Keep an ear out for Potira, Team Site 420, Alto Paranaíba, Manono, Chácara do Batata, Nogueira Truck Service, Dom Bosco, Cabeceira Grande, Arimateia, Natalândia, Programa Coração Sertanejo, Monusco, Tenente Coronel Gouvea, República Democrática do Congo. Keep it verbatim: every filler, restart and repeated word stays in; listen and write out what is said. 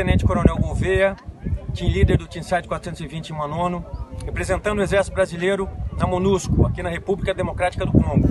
Tenente Coronel Gouvea, team líder do Team Site quatrocentos e vinte em Manono, representando o Exército Brasileiro na Monusco, aqui na República Democrática do Congo.